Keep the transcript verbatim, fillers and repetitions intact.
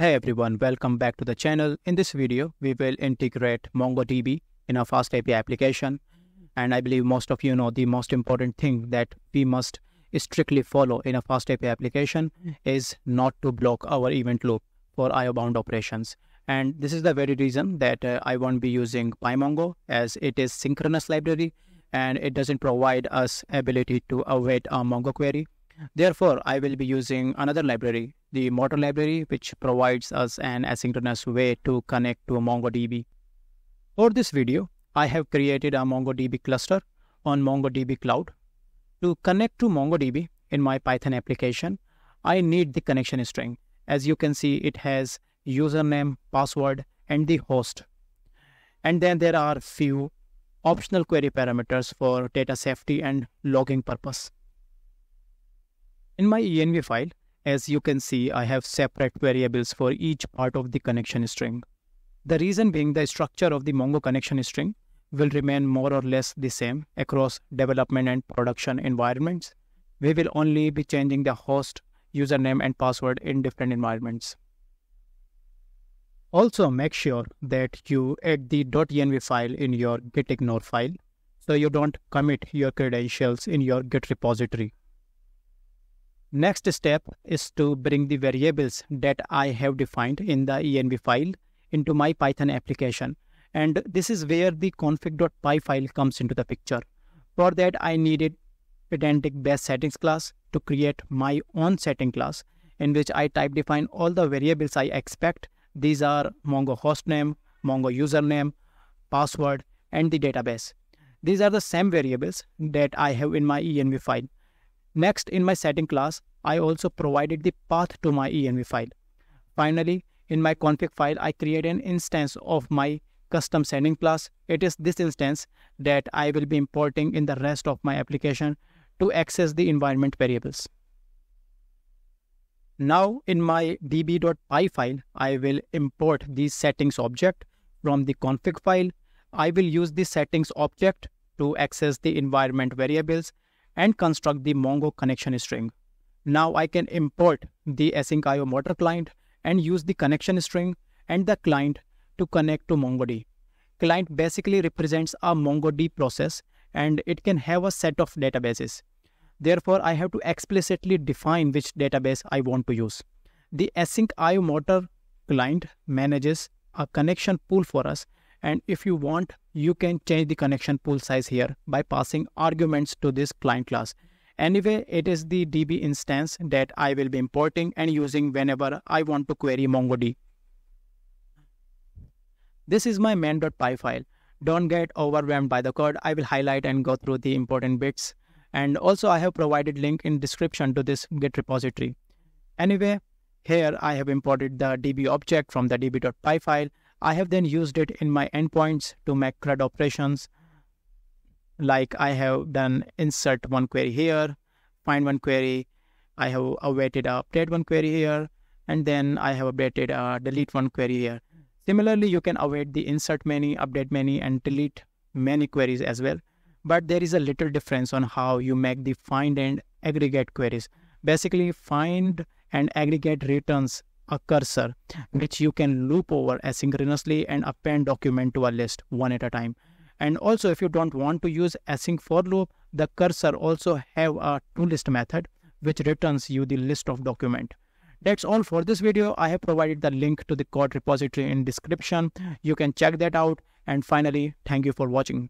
Hey everyone, welcome back to the channel. In this video, we will integrate MongoDB in our FastAPI application. And I believe most of you know the most important thing that we must strictly follow in a FastAPI application is not to block our event loop for I O bound operations. And this is the very reason that uh, I won't be using pymongo, as it is synchronous library and it doesn't provide us ability to await a Mongo query. Therefore, I will be using another library, the motor library, which provides us an asynchronous way to connect to MongoDB. For this video, I have created a MongoDB cluster on MongoDB Cloud. To connect to MongoDB in my Python application, I need the connection string. As you can see, it has username, password, and the host. And then there are few optional query parameters for data safety and logging purpose. In my E N V file, as you can see, I have separate variables for each part of the connection string. The reason being the structure of the Mongo connection string will remain more or less the same across development and production environments. We will only be changing the host, username, and password in different environments. Also, make sure that you add the .env file in your gitignore file, so you don't commit your credentials in your Git repository. Next step is to bring the variables that I have defined in the E N V file into my Python application. And this is where the config.py file comes into the picture. For that, I needed Pydantic base settings class to create my own setting class, in which I type define all the variables I expect. These are Mongo hostname, Mongo username, password, and the database. These are the same variables that I have in my E N V file. Next, in my setting class, I also provided the path to my E N V file. Finally, in my config file, I create an instance of my custom setting class. It is this instance that I will be importing in the rest of my application to access the environment variables. Now, in my db.py file, I will import the settings object from the config file. I will use the settings object to access the environment variables and construct the Mongo connection string. Now I can import the async I O motor client and use the connection string and the client to connect to MongoDB. Client basically represents a MongoDB process, and it can have a set of databases. Therefore, I have to explicitly define which database I want to use. The async I O motor client manages a connection pool for us, and if you want, you can change the connection pool size here by passing arguments to this client class. Anyway, it is the D B instance that I will be importing and using whenever I want to query MongoDB. This is my main.py file. Don't get overwhelmed by the code. I will highlight and go through the important bits. And also, I have provided link in description to this Git repository. Anyway, here I have imported the D B object from the db.py file. I have then used it in my endpoints to make CRUD operations, like I have done insert one query here, find one query, I have awaited a update one query here, and then I have updated a delete one query here. Similarly, you can await the insert many, update many, and delete many queries as well. But there is a little difference on how you make the find and aggregate queries. Basically, find and aggregate returns a cursor, which you can loop over asynchronously and append document to a list one at a time. And also, if you don't want to use async for loop, the cursor also have a toList method, which returns you the list of document. That's all for this video. I have provided the link to the code repository in description. You can check that out. And finally, thank you for watching.